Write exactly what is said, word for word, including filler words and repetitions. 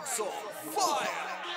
Chainsaw Fire!